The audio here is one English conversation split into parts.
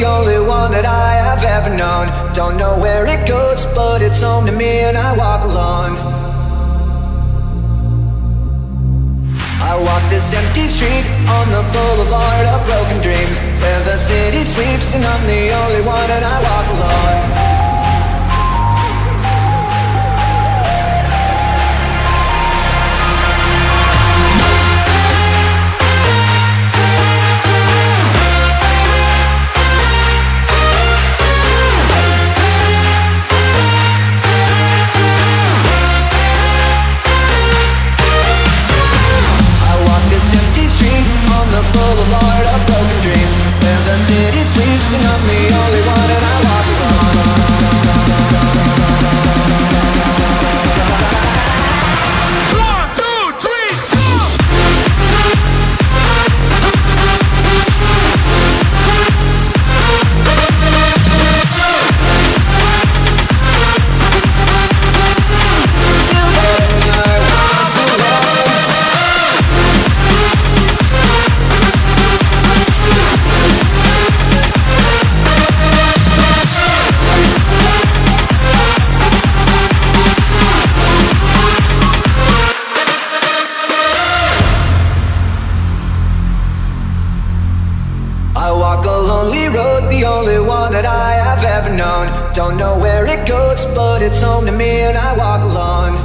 the only one that I have ever known. Don't know where it goes, but it's home to me and I walk alone. I walk this empty street on the boulevard of broken dreams, where the city sleeps and I'm the only one and I walk alone. Boulevard of broken dreams, where the city sleeps and I'm the only one and I walk alone. The only one that I have ever known. Don't know where it goes, but it's home to me and I walk alone.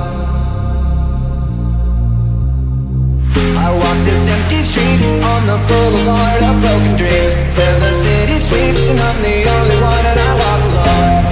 I walk this empty street on the boulevard of broken dreams, where the city sleeps and I'm the only one and I walk alone.